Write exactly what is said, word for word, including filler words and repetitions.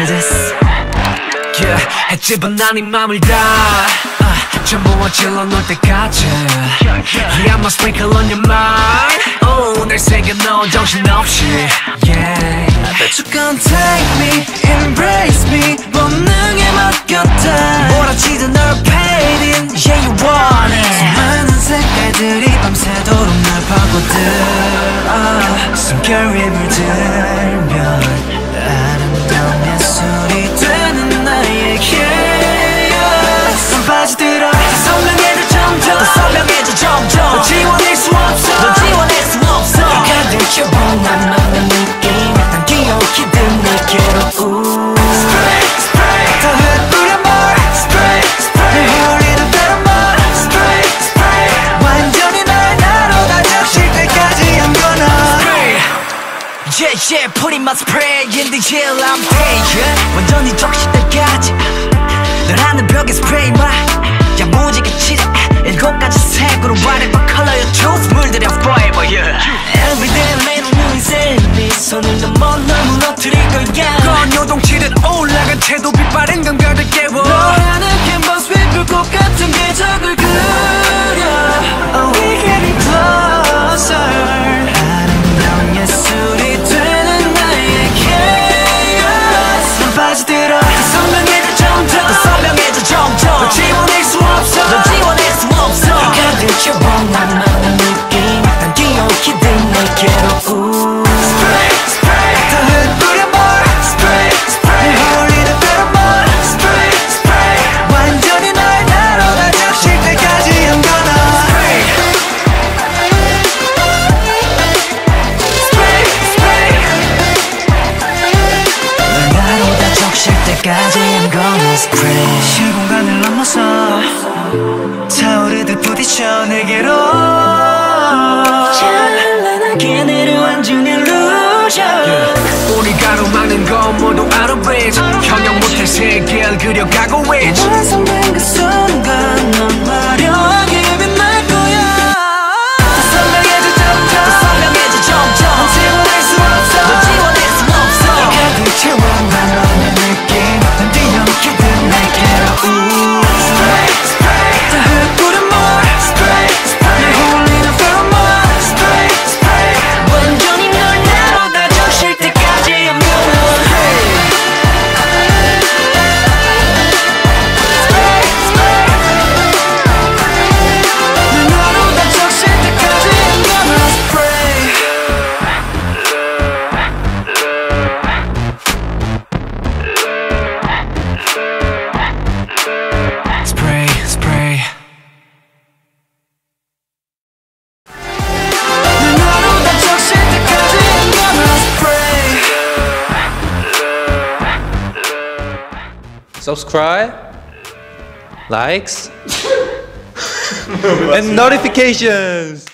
깨졌어. Yeah, 해집은 난 이 맘을 다 uh, 전부와 질러 놓을 때까지. Yeah, yeah. I'm a sprinkle on your mind. Oh, 날 새겨 넣은 정신없이. Yeah, I bet you can take me, embrace me. 본능에 맡겼다. 몰아치던 널 paid in. Yeah, you want it. 수많은 색깔들이 밤새도록 날 파고들어. 숨결이 물들면 아름다운 예술이 되는 나에게 난 빠져들어. 선명해져 점점 더 선명해져 점점 더 지워낼 수 없어 더 지워낼 수 없어 네가 들켜봐 난 맘에 네 게임 난 기억이든 내게로 Spray, spray 더 흩뿌려 more Spray, spray 늘 흘리는 대로 more Spray, spray 완전히 날 나로 다 적실 때까지 I'm gonna Spray Yeah, yeah, putting my spray in the air I'm paying 완전히 적실 때까지 널 하는 벽에 spray 마 야무지게 칠해 일곱 가지 색으로 whatever color you choose 물들여 forever yeah Everyday little music 네 손을 넘어 널 무너뜨릴 거야 건 요동치는 올라간 채도 빛바랜 감각을 깨워 너 하는 캔버스 위 불꽃 같은 계적을 그려 Oh we getting closer 아름다운 예술이 되는 나의 chaos 난 빠져들어 더 선명해져 점점 더 선명해져 점점 더 지워낼 수 없어 더 지워낼 수 없어 네가 들켜봐 난 맘의 느낌 난 기억이든 내게로 Spray Spray 더 흩뿌려 more Spray Spray 늘 흘리는 대로 more Spray Spray 완전히 널 나로 다 적실 때까지 I'm gonna Spray Spray Spray 널 나로 다 적실 때까지 I'm gonna Spray 시공간을 넘어서 차오르듯 부딪혀 내게로 찬란하게 내려앉은 illusion 우리 가로막는 건 모두 out of reach 현역 못할 세계를 그려가고 있지 완성된 그 순간 넌 화려하게 빛날 거야 더 선명해져 점점 더 선명해져 점점 넌 지워낼 수 없어 넌 지워낼 수 없어 네가 대체 원한 너의 느낌 난 뒤엉키듯 내게로 Spray Subscribe, likes, and notifications.